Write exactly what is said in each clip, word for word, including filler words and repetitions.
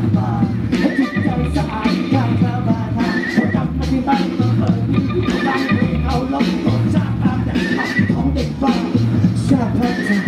บบ้านให้จิตใจสะอาดกลับมาบ้านเขากลับมาที่บ้านมาเปิดดูบ้านให้เขาลบหมดชาติตามแต่ผักของเด็กบ้านชาติพัฒนา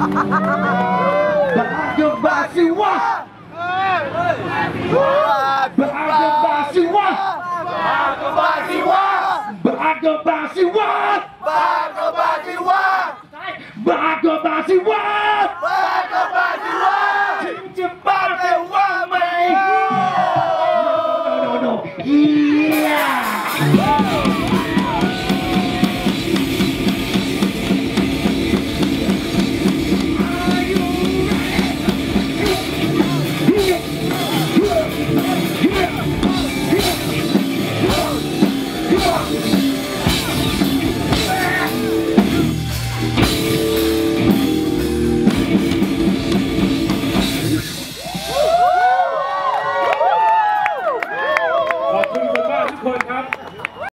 Beragam basiwa, beragam basiwa, beragam basiwa, beragam basiwa, beragam basiwa, beragam basiwa.